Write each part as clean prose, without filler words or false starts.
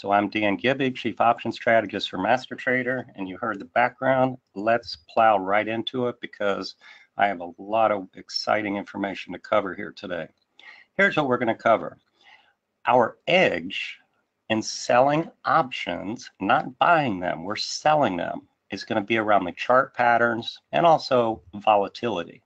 So I'm Dan Gibby, Chief Options Strategist for Master Trader, and you heard the background. Let's plow right into it because I have a lot of exciting information to cover here today. Here's what we're going to cover. Our edge in selling options, not buying them, we're selling them, is going to be around the chart patterns and also volatility.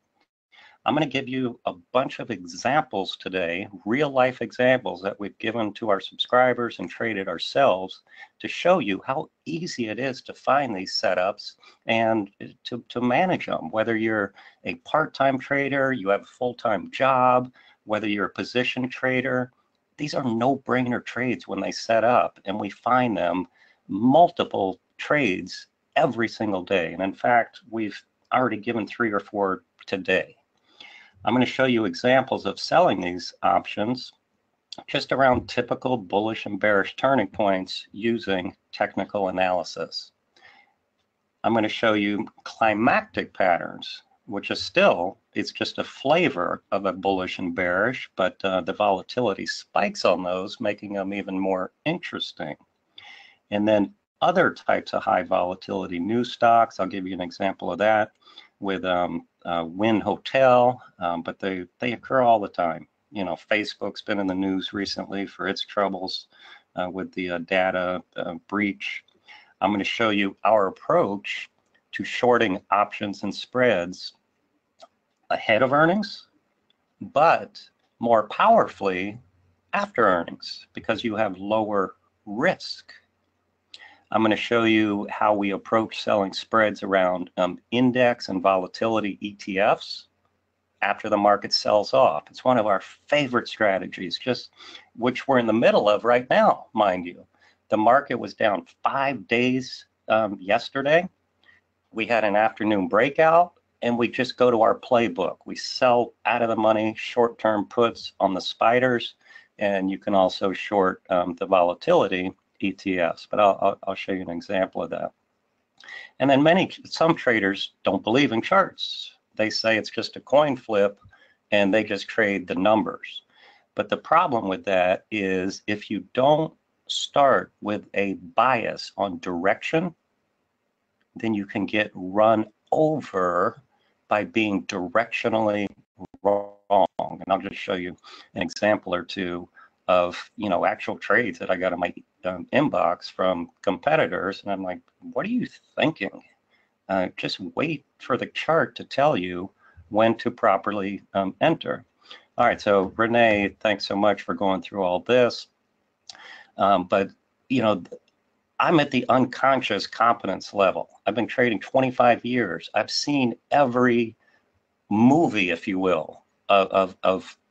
I'm going to give you a bunch of examples today, real life examples that we've given to our subscribers and traded ourselves to show you how easy it is to find these setups and to manage them. Whether you're a part-time trader, you have a full-time job, whether you're a position trader, these are no-brainer trades when they set up, and we find them multiple trades every single day. And in fact, we've already given 3 or 4 today. I'm going to show you examples of selling these options just around typical bullish and bearish turning points using technical analysis. I'm going to show you climactic patterns, which is still, it's just a flavor of a bullish and bearish, but the volatility spikes on those, making them even more interesting. And then other types of high volatility new stocks, I'll give you an example of that with Wynn Hotel, but they occur all the time. You know, Facebook's been in the news recently for its troubles with the data breach. I'm going to show you our approach to shorting options and spreads ahead of earnings, but more powerfully after earnings because you have lower risk. I'm going to show you how we approach selling spreads around index and volatility ETFs after the market sells off. It's one of our favorite strategies, just which we're in the middle of right now, mind you. The market was down 5 days yesterday. We had an afternoon breakout, and we just go to our playbook. We sell out of the money short-term puts on the spiders, and you can also short the volatility ETFs, but I'll show you an example of that. And then some traders don't believe in charts. They say it's just a coin flip and they just trade the numbers. But the problem with that is if you don't start with a bias on direction, then you can get run over by being directionally wrong. And I'll just show you an example or two of, you know, actual trades that I got in my inbox from competitors, and I'm like, what are you thinking? Just wait for the chart to tell you when to properly enter. All right, so Renee, thanks so much for going through all this. But you know, I'm at the unconscious competence level. I've been trading 25 years. I've seen every movie, if you will, of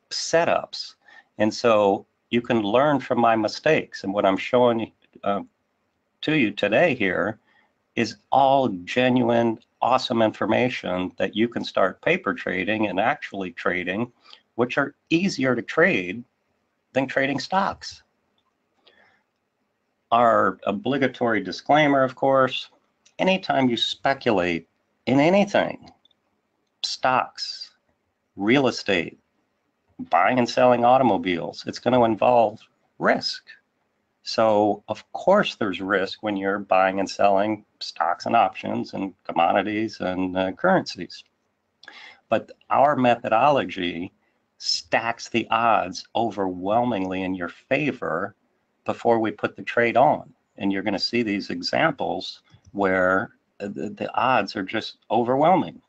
setups, and so you can learn from my mistakes. And what I'm showing to you today here is all genuine, awesome information that you can start paper trading and actually trading, which are easier to trade than trading stocks. Our obligatory disclaimer, of course, anytime you speculate in anything, stocks, real estate, buying and selling automobiles, it's going to involve risk. So of course there's risk when you're buying and selling stocks and options and commodities and currencies. But our methodology stacks the odds overwhelmingly in your favor before we put the trade on. And you're going to see these examples where the odds are just overwhelming.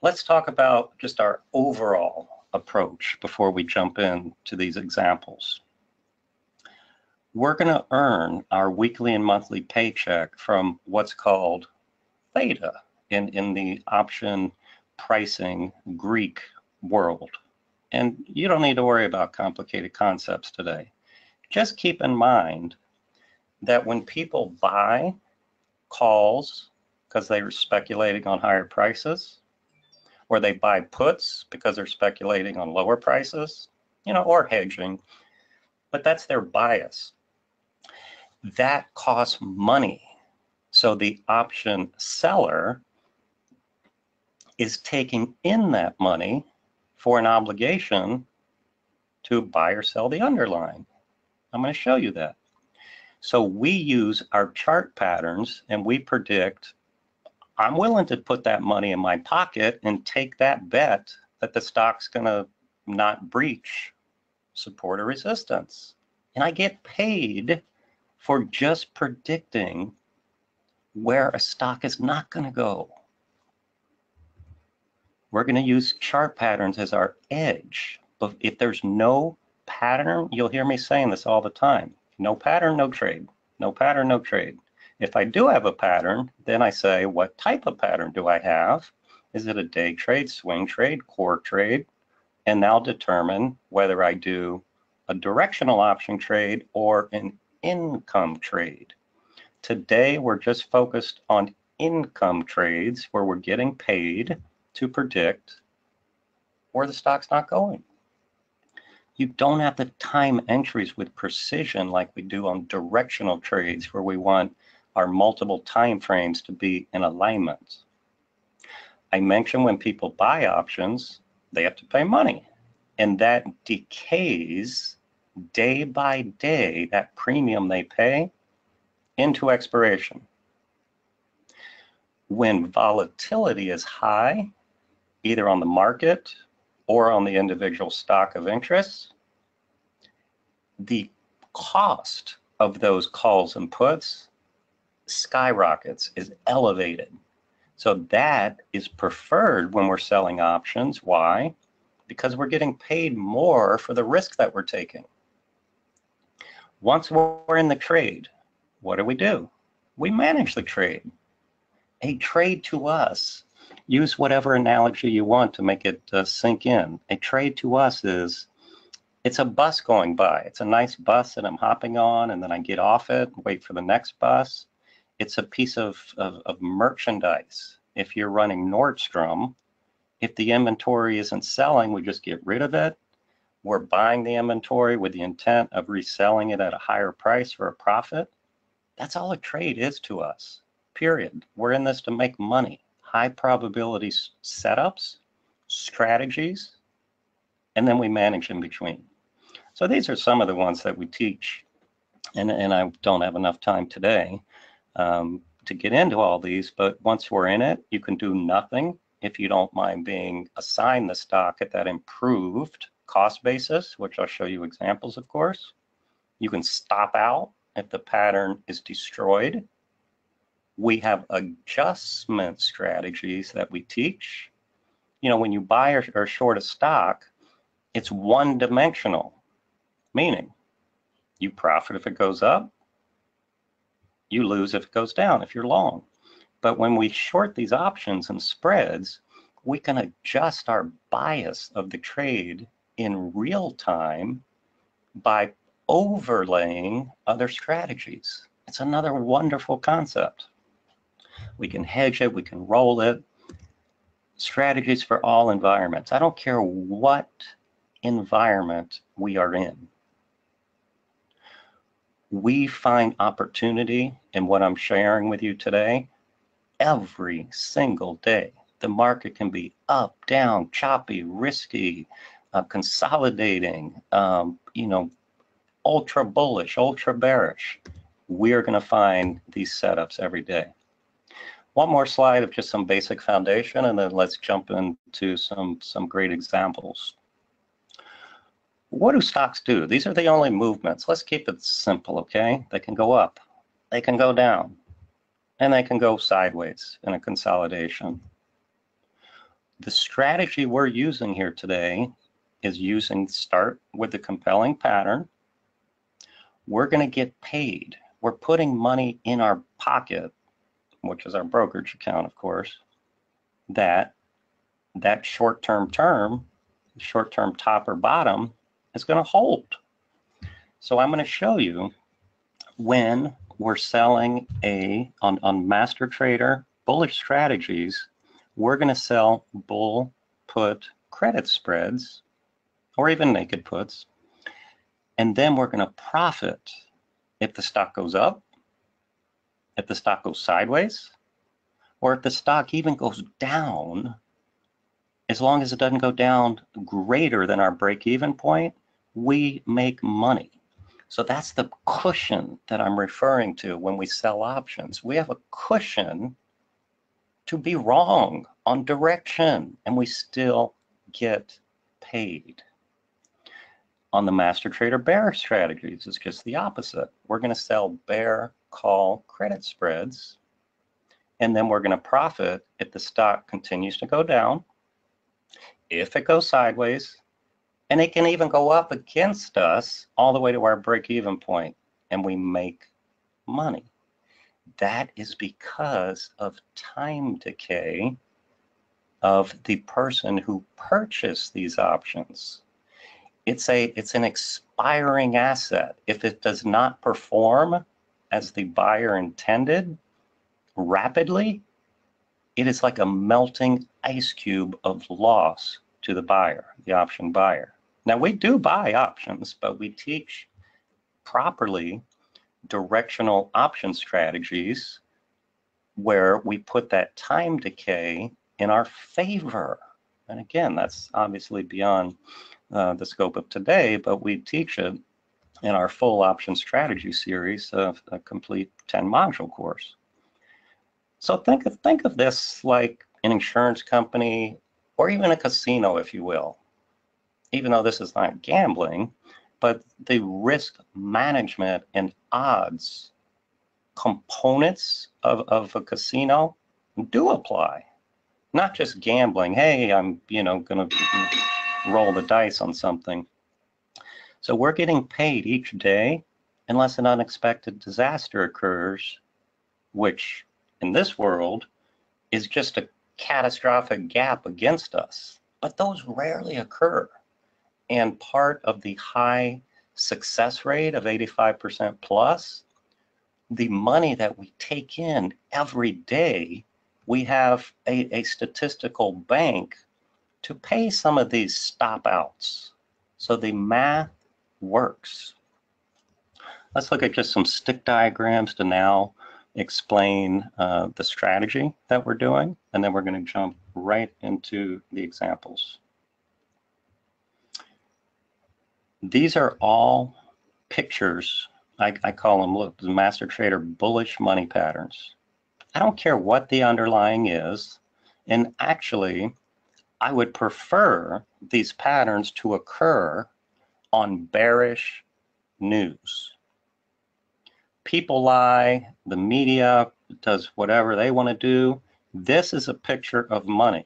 Let's talk about just our overall approach before we jump into these examples. We're going to earn our weekly and monthly paycheck from what's called theta in the option pricing Greek world. And you don't need to worry about complicated concepts today. Just keep in mind that when people buy calls because they were speculating on higher prices, or they buy puts because they're speculating on lower prices, you know, or hedging, but that's their bias. That costs money. So the option seller is taking in that money for an obligation to buy or sell the underlying. I'm going to show you that. So we use our chart patterns and we predict, I'm willing to put that money in my pocket and take that bet that the stock's gonna not breach support or resistance. And I get paid for just predicting where a stock is not gonna go. We're gonna use chart patterns as our edge. But if there's no pattern, you'll hear me saying this all the time, no pattern, no trade, no pattern, no trade. If I do have a pattern, then I say, what type of pattern do I have? Is it a day trade, swing trade, core trade? And that'll determine whether I do a directional option trade or an income trade. Today, we're just focused on income trades where we're getting paid to predict where the stock's not going. You don't have the time entries with precision like we do on directional trades where we want our multiple time frames to be in alignment. I mentioned when people buy options, they have to pay money, and that decays day by day, that premium they pay into expiration. When volatility is high, either on the market or on the individual stock of interest, the cost of those calls and puts skyrockets, is elevated. So that is preferred when we're selling options. Why? Because we're getting paid more for the risk that we're taking. Once we're in the trade, what do? We manage the trade. A trade to us, use whatever analogy you want to make it sink in. A trade to us is, it's a bus going by. It's a nice bus that I'm hopping on, and then I get off it, wait for the next bus. It's a piece of merchandise. If you're running Nordstrom, if the inventory isn't selling, we just get rid of it. We're buying the inventory with the intent of reselling it at a higher price for a profit. That's all a trade is to us, period. We're in this to make money. High probability setups, strategies, and then we manage in between. So these are some of the ones that we teach, and I don't have enough time today to get into all these, but once we're in it, you can do nothing if you don't mind being assigned the stock at that improved cost basis, which I'll show you examples, of course. You can stop out if the pattern is destroyed. We have adjustment strategies that we teach. You know, when you buy or short a stock, it's one-dimensional, meaning you profit if it goes up, you lose if it goes down, if you're long. But when we short these options and spreads, we can adjust our bias of the trade in real time by overlaying other strategies. It's another wonderful concept. We can hedge it, we can roll it. Strategies for all environments. I don't care what environment we are in. We find opportunity in what I'm sharing with you today every single day. The market can be up, down, choppy, risky, consolidating, you know, ultra bullish, ultra bearish. We're going to find these setups every day. One more slide of just some basic foundation, and then let's jump into some great examples. What do stocks do? These are the only movements. Let's keep it simple, okay? They can go up, they can go down, and they can go sideways in a consolidation. The strategy we're using here today is start with the compelling pattern. We're going to get paid. We're putting money in our pocket, which is our brokerage account, of course, that short-term top or bottom is going to hold. So I'm going to show you when we're selling on Master Trader bullish strategies, we're going to sell bull put credit spreads or even naked puts, and then we're going to profit if the stock goes up, if the stock goes sideways, or if the stock even goes down. As long as it doesn't go down greater than our break-even point, we make money. So that's the cushion that I'm referring to when we sell options. We have a cushion to be wrong on direction, and we still get paid. On the Master Trader bear strategies, it's just the opposite. We're going to sell bear call credit spreads, and then we're going to profit if the stock continues to go down, if it goes sideways, and it can even go up against us all the way to our break-even point, and we make money. That is because of time decay of the person who purchased these options. It's an expiring asset. If it does not perform as the buyer intended rapidly, it is like a melting ice cube of loss to the buyer, the option buyer. Now, we do buy options, but we teach properly directional option strategies where we put that time decay in our favor. And again, that's obviously beyond the scope of today, but we teach it in our full option strategy series of a complete 10-module course. So think of this like an insurance company or even a casino, if you will, even though this is not gambling, but the risk management and odds components of a casino do apply. Not just gambling, hey, I'm gonna roll the dice on something. So we're getting paid each day unless an unexpected disaster occurs, which in this world is just a catastrophic gap against us. But those rarely occur. And part of the high success rate of 85% plus, the money that we take in every day, we have a statistical bank to pay some of these stop outs. So the math works. Let's look at just some stick diagrams to now explain the strategy that we're doing, and then we're going to jump right into the examples. These are all pictures. I call them, look, the Master Trader bullish money patterns. I don't care what the underlying is, and actually I would prefer these patterns to occur on bearish news. People lie, the media does whatever they want to do. This is a picture of money.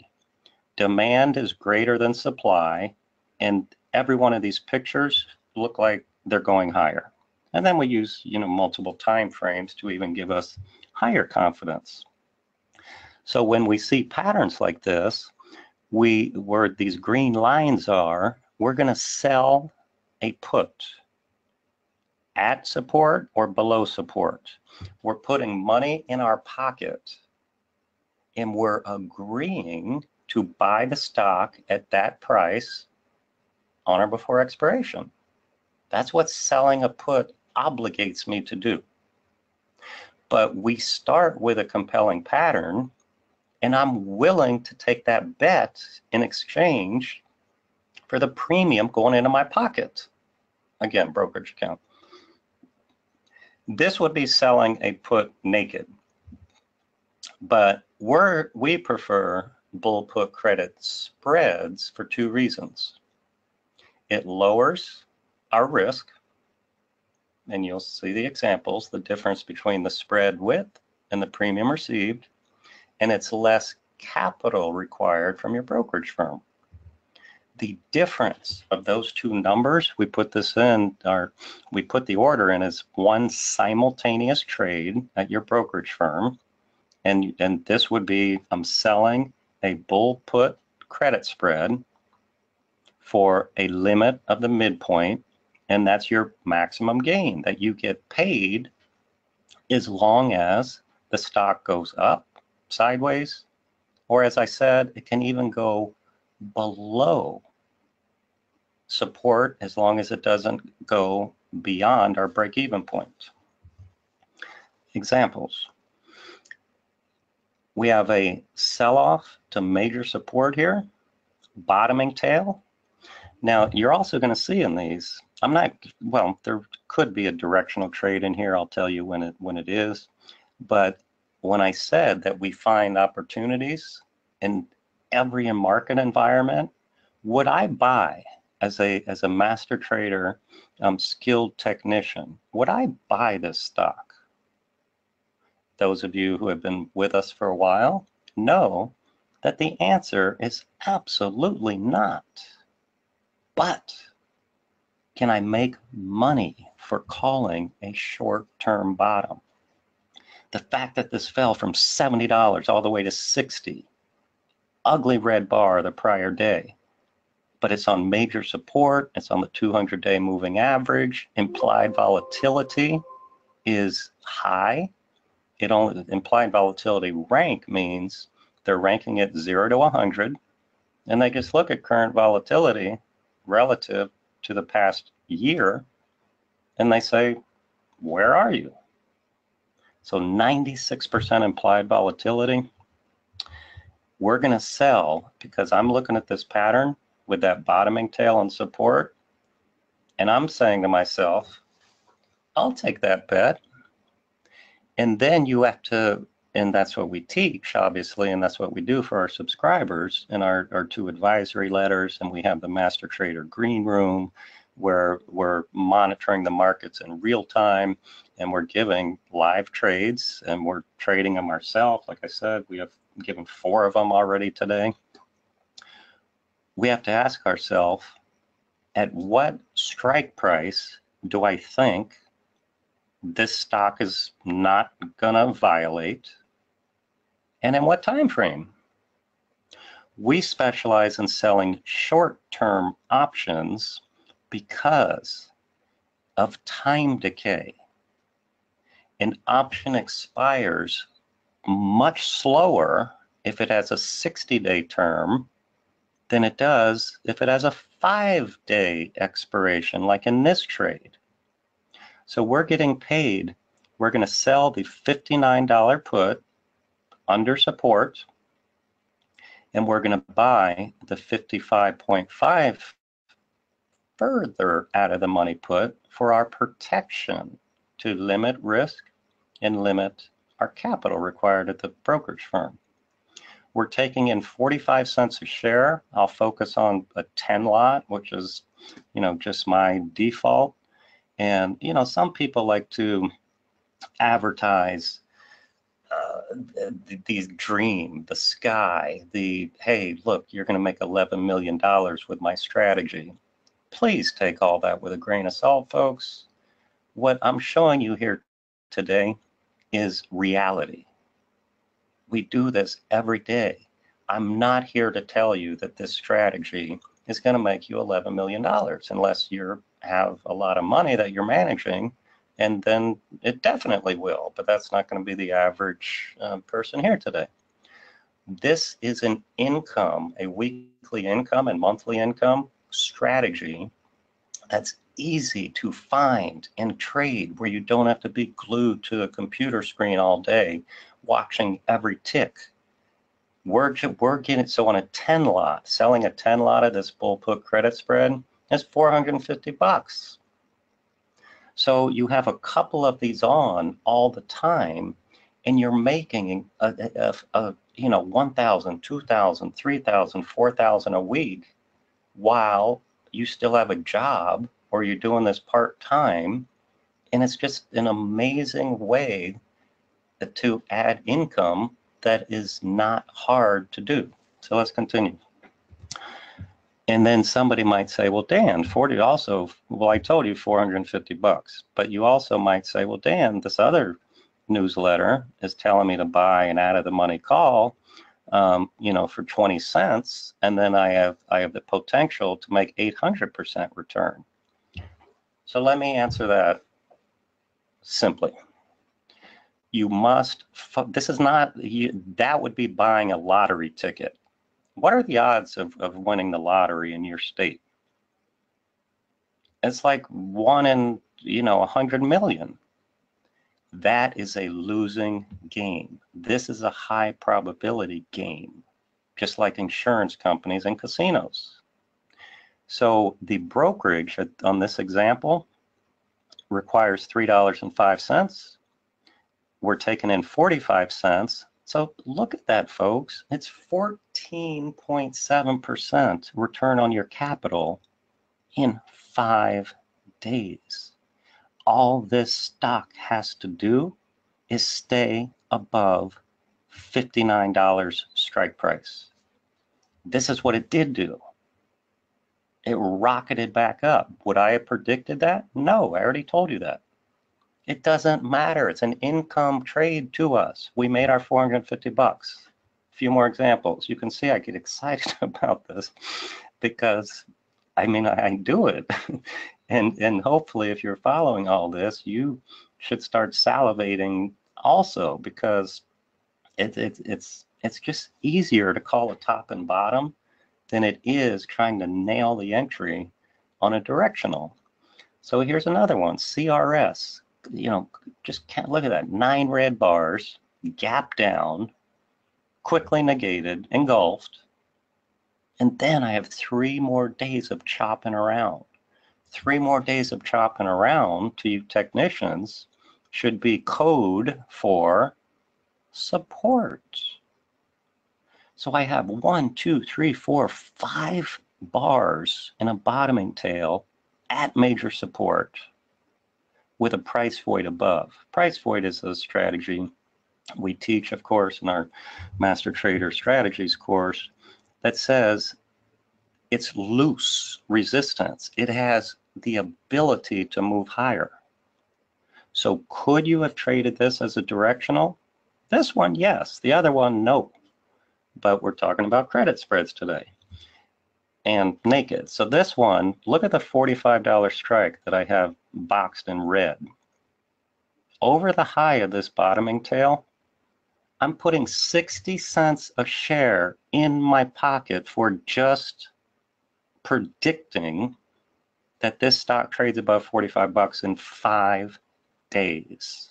Demand is greater than supply, and every one of these pictures look like they're going higher. And then we use multiple time frames to even give us higher confidence. So when we see patterns like this, where these green lines are, we're going to sell a put at support or below support. We're putting money in our pocket, and we're agreeing to buy the stock at that price on or before expiration. That's what selling a put obligates me to do. But we start with a compelling pattern, and I'm willing to take that bet in exchange for the premium going into my pocket. Again, brokerage account. This would be selling a put naked, but we prefer bull put credit spreads for two reasons. It lowers our risk, and you'll see the examples, the difference between the spread width and the premium received, and it's less capital required from your brokerage firm. The difference of those two numbers, we put this in, or we put the order in as one simultaneous trade at your brokerage firm, and this would be, I'm selling a bull put credit spread for a limit of the midpoint, and that's your maximum gain that you get paid as long as the stock goes up, sideways, or as I said, it can even go below support as long as it doesn't go beyond our break-even point. Examples. We have a sell-off to major support here, bottoming tail. Now, you're also going to see in these, I'm not, well, they're could be a directional trade in here. I'll tell you when it is. But when I said that we find opportunities in every market environment, would I buy as a master trader, skilled technician, would I buy this stock? Those of you who have been with us for a while know that the answer is absolutely not. But can I make money for calling a short-term bottom? The fact that this fell from $70 all the way to $60, ugly red bar the prior day, but it's on major support, it's on the 200-day moving average, implied volatility is high. It only, implied volatility rank means they're ranking it 0 to 100, and they just look at current volatility relative to the past year, and they say, where are you? So 96% implied volatility. We're going to sell because I'm looking at this pattern with that bottoming tail and support, and I'm saying to myself, I'll take that bet. And then you have to, and that's what we teach, obviously, and that's what we do for our subscribers in our two advisory letters, and we have the Master Trader Green Room where we're monitoring the markets in real time, and we're giving live trades, and we're trading them ourselves. Like I said, we have given 4 of them already today. We have to ask ourselves, at what strike price do I think this stock is not gonna violate, and in what time frame? We specialize in selling short-term options because of time decay. An option expires much slower if it has a 60-day term than it does if it has a 5-day expiration, like in this trade. So we're getting paid. We're going to sell the $59 put under support, and we're going to buy the 55.5 further out of the money put for our protection to limit risk and limit our capital required at the brokerage firm. We're taking in 45 cents a share. I'll focus on a 10 lot, which is, you know, just my default. And, you know, some people like to advertise the dream, the sky, the, hey, look, you're going to make $11 million with my strategy. Please take all that with a grain of salt, folks. What I'm showing you here today is reality. We do this every day. I'm not here to tell you that this strategy is going to make you $11 million unless you're have a lot of money that you're managing, and then it definitely will, but that's not going to be the average person here today. This is an income, a weekly income and monthly income strategy that's easy to find and trade, where you don't have to be glued to a computer screen all day watching every tick. We're getting, so on a 10 lot, selling a 10 lot of this bull put credit spread, that's $450. So you have a couple of these on all the time, and you're making you know, 1,000, 2,000, 3,000, 4,000 a week while you still have a job or you're doing this part-time. And it's just an amazing way to add income that is not hard to do. So let's continue. And then somebody might say, well, Dan, well, I told you $450, but you also might say, well, Dan, this other newsletter is telling me to buy an out of the money call, you know, for 20 cents. And then I have the potential to make 800% return. So let me answer that simply. You must, this is not, that would be buying a lottery ticket. What are the odds of winning the lottery in your state? It's like 1 in, you know, 100 million. That is a losing game. This is a high probability game, just like insurance companies and casinos. So the brokerage on this example requires $3.05. We're taking in 45 cents. So look at that, folks. It's 14.7% return on your capital in 5 days. All this stock has to do is stay above $59 strike price. This is what it did do. It rocketed back up. Would I have predicted that? No, I already told you that. It doesn't matter. It's an income trade to us. We made our 450 bucks. A few more examples. You can see I get excited about this because, I mean, I do it. And hopefully if you're following all this, you should start salivating also, because it's just easier to call a top and bottom than it is trying to nail the entry on a directional. So here's another one, CRS. You know, just can't look at that. 9 red bars, gap down, quickly negated, engulfed. And then I have 3 more days of chopping around. 3 more days of chopping around to you technicians should be code for support. So I have 1, 2, 3, 4, 5 bars and a bottoming tail at major support with a price void above. Price void is a strategy we teach, of course, in our Master Trader Strategies course that says it's loose resistance. It has the ability to move higher. So could you have traded this as a directional? This one, yes. The other one, no. But we're talking about credit spreads today and naked. So this one, look at the $45 strike that I have boxed in red. Over the high of this bottoming tail, I'm putting 60 cents a share in my pocket for just predicting that this stock trades above 45 bucks in 5 days.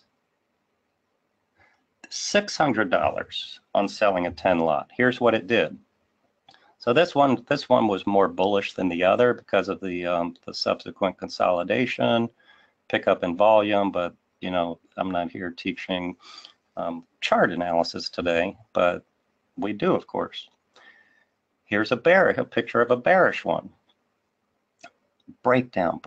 $600 on selling a 10 lot. Here's what it did. So this one was more bullish than the other because of the subsequent consolidation, pickup in volume. But you know, I'm not here teaching chart analysis today, but we do, of course. Here's a picture of a bearish one. Breakdown.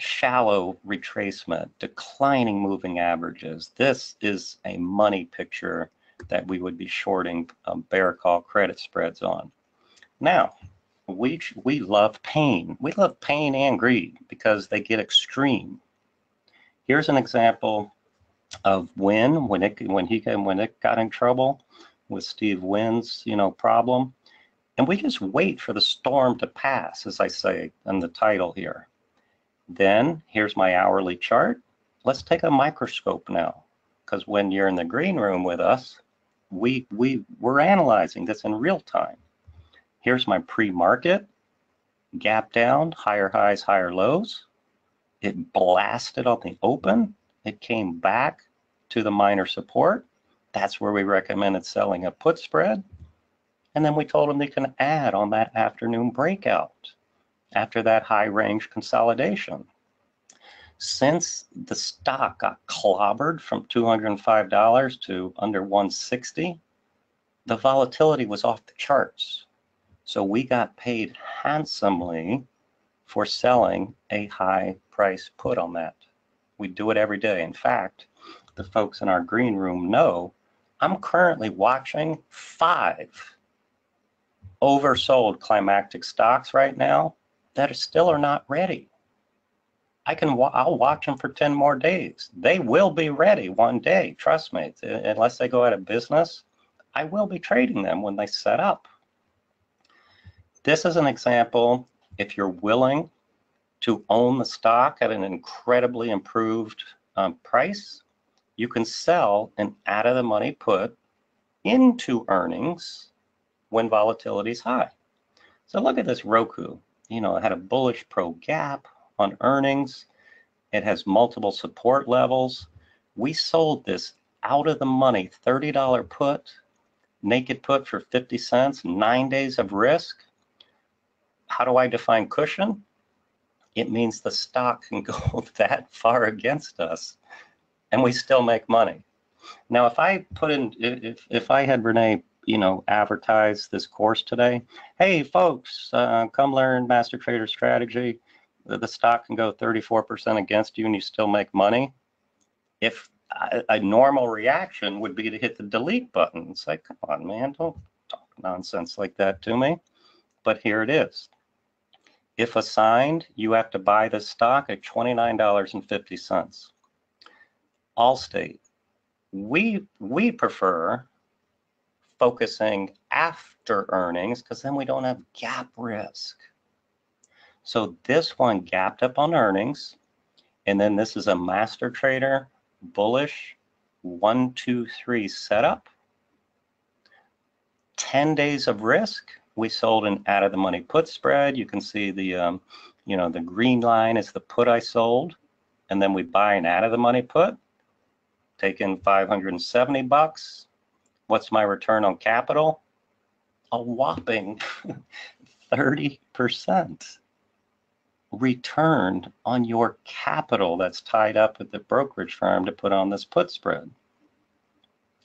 Shallow retracement, declining moving averages. This is a money picture that we would be shorting bear call credit spreads on. Now, we love pain. We love pain and greed because they get extreme. Here's an example of Wynn when it got in trouble with Steve Wynn's problem, and we just wait for the storm to pass, as I say in the title here. Then here's my hourly chart. Let's take a microscope now, because when you're in the green room with us, we're analyzing this in real time. Here's my pre-market, gap down, higher highs, higher lows. It blasted on the open. It came back to the minor support. That's where we recommended selling a put spread. And then we told them they can add on that afternoon breakout after that high range consolidation. Since the stock got clobbered from $205 to under $160, the volatility was off the charts. So we got paid handsomely for selling a high price put on that. We do it every day. In fact, the folks in our green room know I'm currently watching 5 oversold climactic stocks right now that still are not ready. I'll watch them for 10 more days. They will be ready one day, trust me. Unless they go out of business, I will be trading them when they set up. This is an example, if you're willing to own the stock at an incredibly improved price, you can sell an out of the money put into earnings when volatility is high. So look at this Roku. You know, it had a bullish pro gap on earnings. It has multiple support levels. We sold this out of the money $30 put, naked put for 50 cents, 9 days of risk. How do I define cushion? it means the stock can go that far against us and we still make money. Now, if I put in, if I had Renee, you know, advertise this course today, hey folks, come learn Master Trader strategy. The stock can go 34% against you and you still make money. If a normal reaction would be to hit the delete button, it's like, come on, man, don't talk nonsense like that to me. But here it is. If assigned, you have to buy the stock at $29.50. Allstate, we prefer focusing after earnings because then we don't have gap risk. So this one gapped up on earnings, and then this is a Master Trader bullish 1-2-3 setup. 10 days of risk. We sold an out of the money put spread. You can see the, you know, the green line is the put I sold, and then we buy an out of the money put, take in $570. What's my return on capital? A whopping 30% return on your capital that's tied up at the brokerage firm to put on this put spread.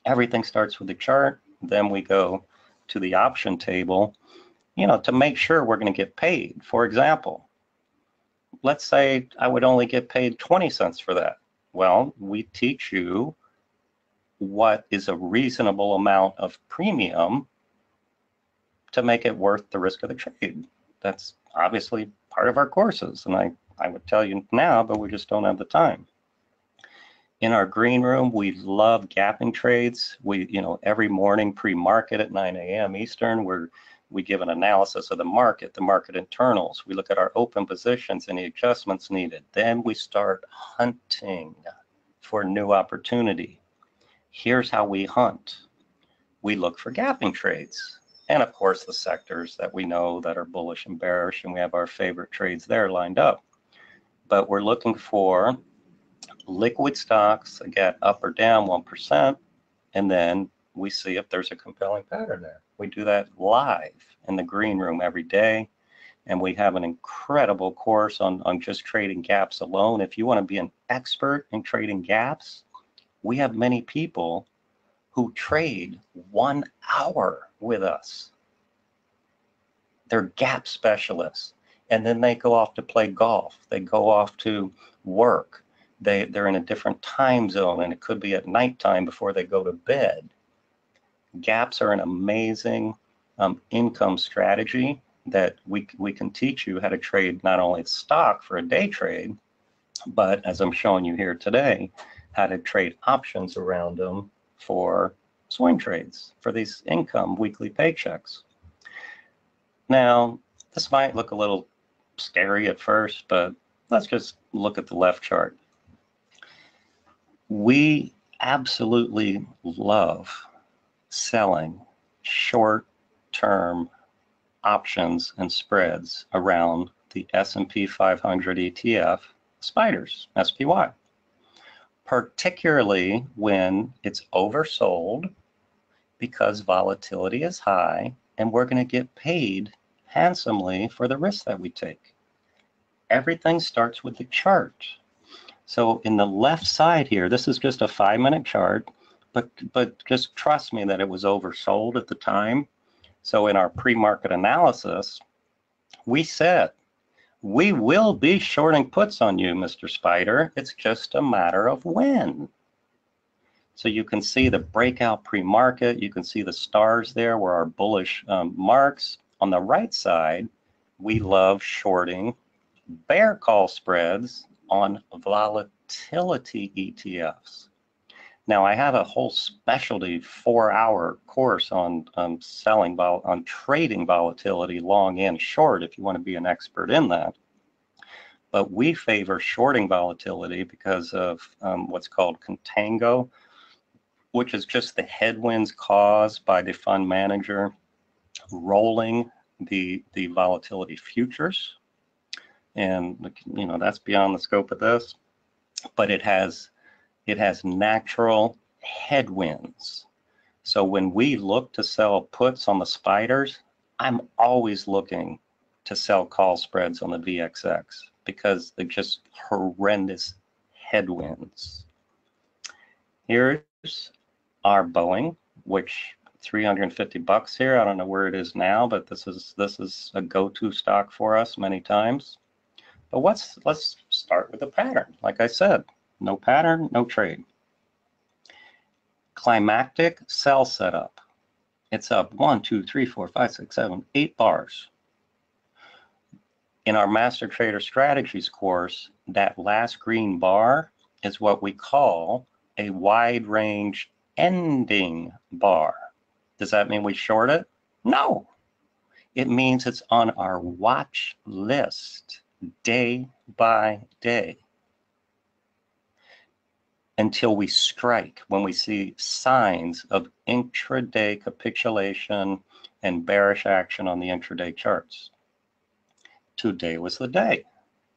Everything starts with the chart. Then we go to the option table, you know, to make sure we're going to get paid. For example, let's say I would only get paid 20 cents for that. Well, we teach you what is a reasonable amount of premium to make it worth the risk of the trade. That's obviously part of our courses, and I would tell you now, but we just don't have the time. In our green room, we love gapping trades. We, you know, every morning pre-market at 9 a.m. Eastern, we give an analysis of the market internals. We look at our open positions, any adjustments needed. Then we start hunting for new opportunity. Here's how we hunt. We look for gapping trades. And of course, the sectors that we know that are bullish and bearish, and we have our favorite trades there lined up. But we're looking for liquid stocks, again, up or down 1%, and then we see if there's a compelling pattern there. We do that live in the green room every day, and we have an incredible course on just trading gaps alone. If you want to be an expert in trading gaps, we have many people who trade 1 hour with us. They're gap specialists, and then they go off to play golf. They go off to work. They're in a different time zone, and it could be at nighttime before they go to bed. Gaps are an amazing income strategy that we can teach you how to trade not only stock for a day trade, but as I'm showing you here today, how to trade options around them for swing trades, for these income weekly paychecks. Now, this might look a little scary at first, but let's just look at the left chart. We absolutely love selling short-term options and spreads around the S&P 500 ETF SPYDers, SPY, particularly when it's oversold because volatility is high and we're going to get paid handsomely for the risk that we take. Everything starts with the chart. So in the left side here, this is just a 5-minute chart, but just trust me that it was oversold at the time. So in our pre-market analysis, we said, we will be shorting puts on you, Mr. Spider. It's just a matter of when. So you can see the breakout pre-market. You can see the stars there where our bullish marks. On the right side, we love shorting bear call spreads on volatility ETFs. Now, I have a whole specialty 4-hour course on trading volatility long and short if you want to be an expert in that. But we favor shorting volatility because of what's called contango, which is just the headwinds caused by the fund manager rolling the volatility futures. And, you know, that's beyond the scope of this, but it has natural headwinds. So when we look to sell puts on the SPYDers, I'm always looking to sell call spreads on the VXX because they're just horrendous headwinds. Here's our Boeing, which $350 here. I don't know where it is now, but this is a go-to stock for us many times. But let's start with the pattern. Like I said, no pattern, no trade. Climactic sell setup. It's up 1, 2, 3, 4, 5, 6, 7, 8 bars. In our Master Trader Strategies course, that last green bar is what we call a wide range ending bar. Does that mean we short it? No. It means it's on our watch list day by day until we strike, when we see signs of intraday capitulation and bearish action on the intraday charts. Today was the day.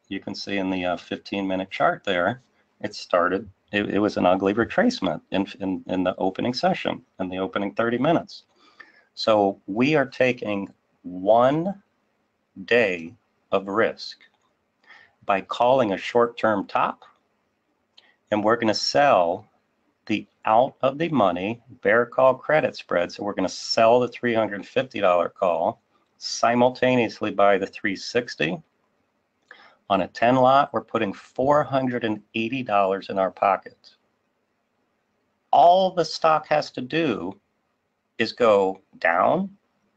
You can see in the 15-minute chart there, it started, it was an ugly retracement in the opening session, in the opening 30 minutes. So we are taking 1 day of risk by calling a short-term top, and we're going to sell the out of the money bear call credit spread. So we're going to sell the $350 call, simultaneously buy the 360. On a 10 lot, we're putting $480 in our pocket. All the stock has to do is go down,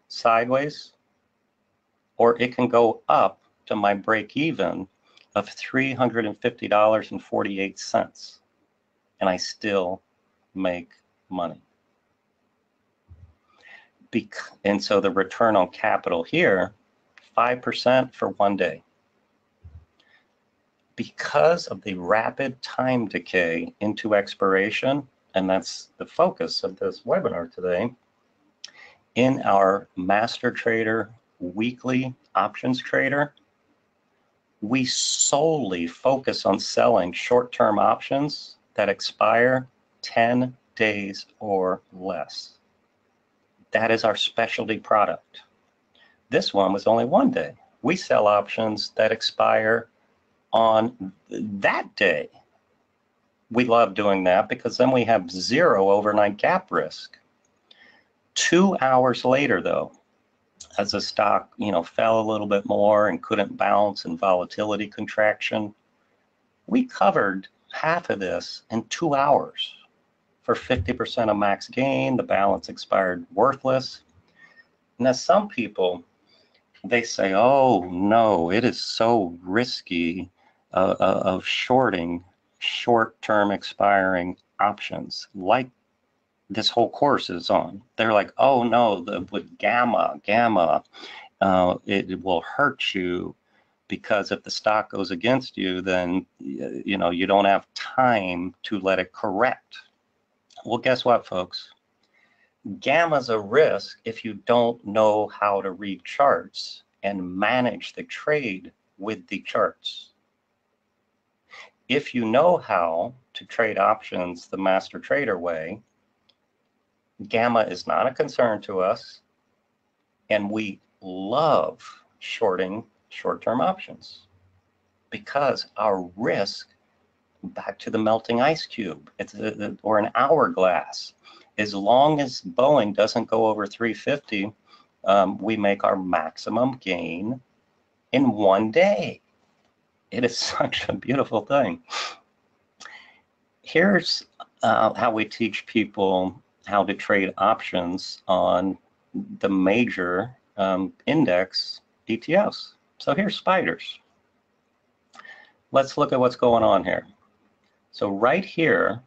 sideways, or it can go up to my break even of $350.48, and I still make money. And so the return on capital here, 5% for 1 day. Because of the rapid time decay into expiration, and that's the focus of this webinar today, in our Master Trader Weekly Options Trader, we solely focus on selling short-term options that expire 10 days or less. That is our specialty product. This one was only 1 day. We sell options that expire on that day. We love doing that because then we have zero overnight gap risk. 2 hours later, though, as the stock, fell a little bit more and couldn't bounce and volatility contraction, we covered half of this in 2 hours for 50% of max gain. The balance expired worthless. Now, some people, they say, oh no, it is so risky of shorting short-term expiring options, like this whole course is on. They're like, oh no, with gamma, it will hurt you, because if the stock goes against you, then you don't have time to let it correct. Well, guess what, folks? Gamma's a risk if you don't know how to read charts and manage the trade with the charts. If you know how to trade options the Master Trader way, gamma is not a concern to us, and we love shorting short-term options because our risk, back to the melting ice cube, or an hourglass, as long as Boeing doesn't go over 350, we make our maximum gain in 1 day. It is such a beautiful thing. Here's how we teach people how to trade options on the major index ETFs. So here's spiders. Let's look at what's going on here. So right here,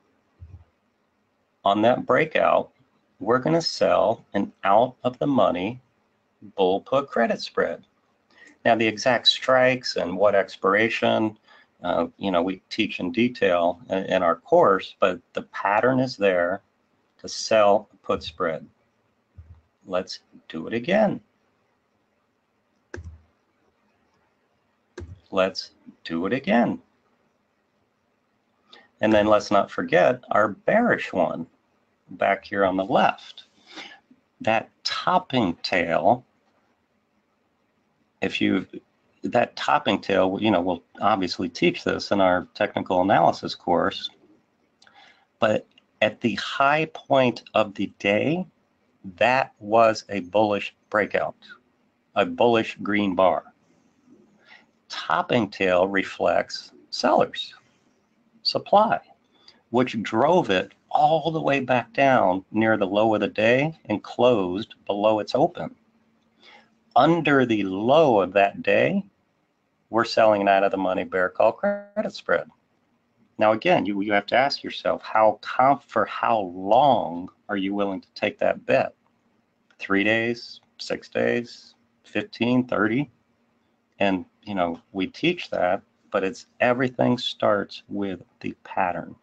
on that breakout, we're going to sell an out of the money bull put credit spread. Now, the exact strikes and what expiration, we teach in detail in our course, but the pattern is there to sell a put spread. Let's do it again. Let's do it again. And then let's not forget our bearish one back here on the left. That topping tail, if you've that topping tail, you know, we'll obviously teach this in our technical analysis course, but at the high point of the day, that was a bullish breakout, a bullish green bar. Topping tail reflects sellers, supply, which drove it all the way back down near the low of the day and closed below its open. Under the low of that day, we're selling an out of the money bear call credit spread. Now again, you have to ask yourself, for how long are you willing to take that bet? 3 days, 6 days, 15, 30? And you know, we teach that, but it's everything starts with the pattern.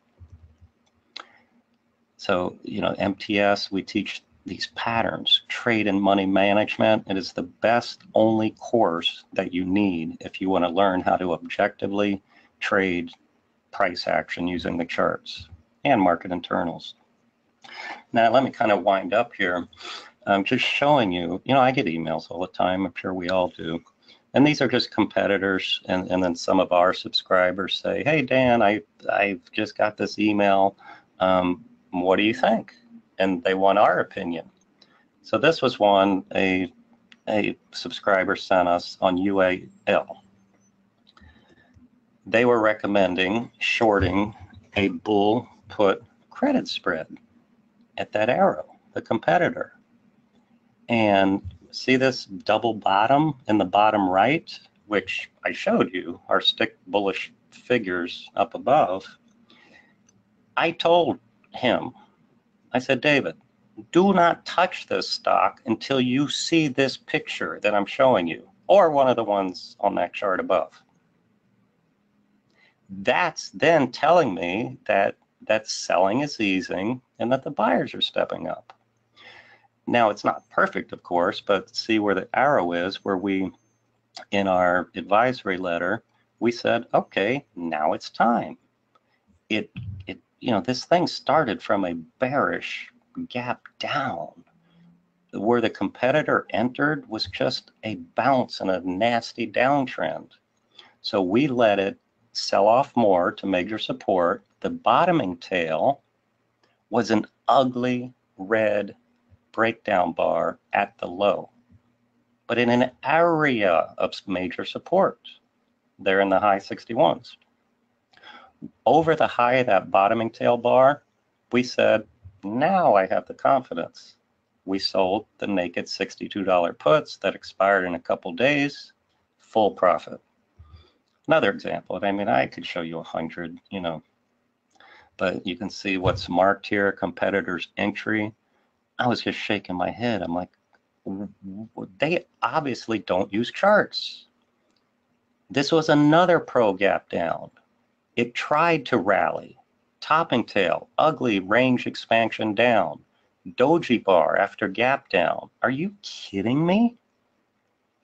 So, you know, MTS, we teach these patterns, trade and money management. It is the best only course that you need if you want to learn how to objectively trade price action using the charts and market internals. Now, let me kind of wind up here. I'm just showing you, you know, I get emails all the time. I'm sure we all do. And these are just competitors. And then some of our subscribers say, hey, Dan, I've just got this email. What do you think? And they want our opinion. So this was one a subscriber sent us on UAL. They were recommending shorting a bull put credit spread at that arrow, the competitor. And see this double bottom in the bottom right, which I showed you our stick bullish figures up above. I told him, I said, David, do not touch this stock until you see this picture that I'm showing you, or one of the ones on that chart above. That's then telling me that selling is easing and that the buyers are stepping up. Now, it's not perfect, of course, but see where the arrow is, where we, in our advisory letter, we said, okay, now it's time. You know, this thing started from a bearish gap down. Where the competitor entered was just a bounce and a nasty downtrend. So we let it sell off more to major support. The bottoming tail was an ugly red breakdown bar at the low, but in an area of major support. They're in the high 61s. Over the high of that bottoming tail bar, we said, now I have the confidence. We sold the naked $62 puts that expired in a couple days, full profit. Another example, I mean, I could show you 100, you know, but you can see what's marked here, competitor's entry. I was just shaking my head. I'm like, they obviously don't use charts. This was another pro gap down. It tried to rally, topping tail, ugly range expansion down, doji bar after gap down. Are you kidding me?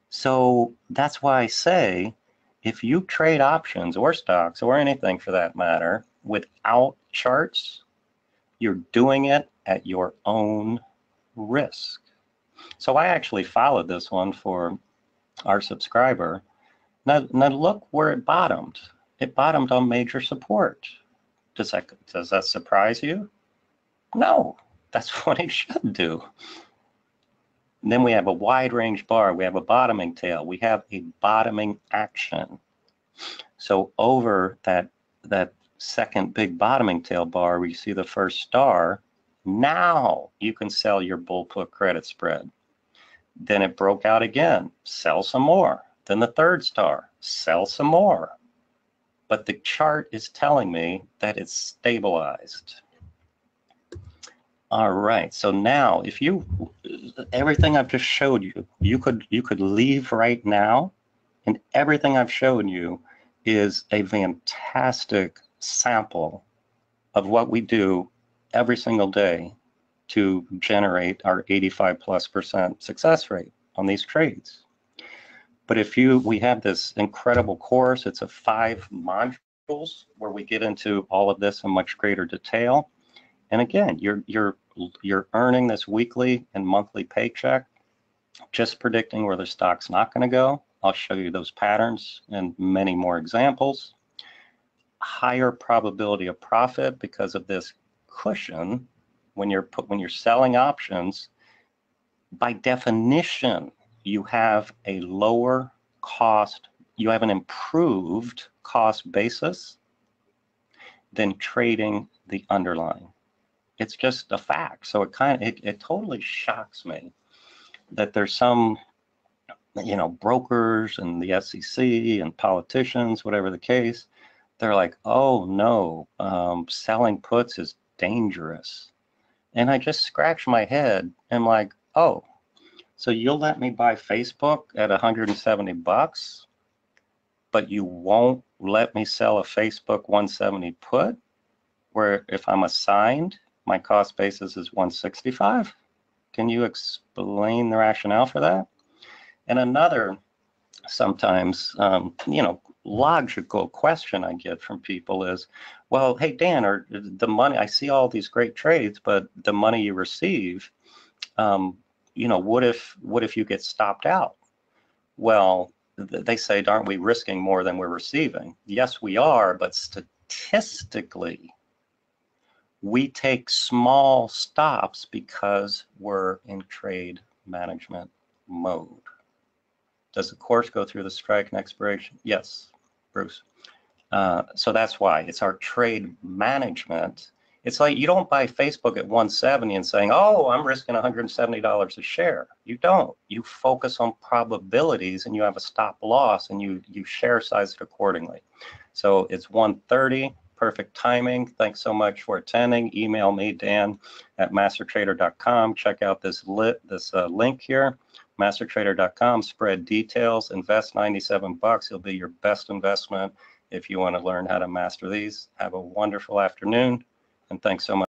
So that's why I say, if you trade options or stocks or anything for that matter without charts, you're doing it at your own risk. So I actually followed this one for our subscriber. Now look where it bottomed. It bottomed on major support. Does that surprise you? No, that's what it should do. And then we have a wide range bar. We have a bottoming tail. We have a bottoming action. So over that second big bottoming tail bar, we see the first star. Now you can sell your bull put credit spread. Then it broke out again. Sell some more. Then the third star. Sell some more. But the chart is telling me that it's stabilized. All right, so now if you, everything I've just showed you, you could leave right now, and everything I've shown you is a fantastic sample of what we do every single day to generate our 85+% success rate on these trades. But we have this incredible course. It's 5 modules where we get into all of this in much greater detail. And again, you're earning this weekly and monthly paycheck, just predicting where the stock's not going to go I'll show you those patterns and many more examples. Higher probability of profit because of this cushion. When you're selling options, by definition, you have a lower cost, you have an improved cost basis than trading the underlying. It's just a fact. So it totally shocks me that there's some, you know, brokers and the SEC and politicians, whatever the case, they're like, oh no, selling puts is dangerous. And I just scratch my head and like, oh, so you'll let me buy Facebook at 170 bucks, but you won't let me sell a Facebook 170 put where if I'm assigned, my cost basis is 165. Can you explain the rationale for that? And another sometimes, you know, logical question I get from people is, well, hey, Dan, or the money, I see all these great trades, but the money you receive, you know, what if you get stopped out? Well, they say, aren't we risking more than we're receiving? Yes, we are, but statistically, we take small stops because we're in trade management mode. Does the course go through the strike and expiration? Yes, Bruce. So that's why it's our trade management. It's like you don't buy Facebook at 170 and saying, oh, I'm risking $170 a share. You don't. You focus on probabilities and you have a stop loss and you share size it accordingly. So it's 130, perfect timing. Thanks so much for attending. Email me, Dan, at mastertrader.com. Check out this link here. mastertrader.com, spread details, invest 97 bucks. It'll be your best investment if you want to learn how to master these. Have a wonderful afternoon, and thanks so much.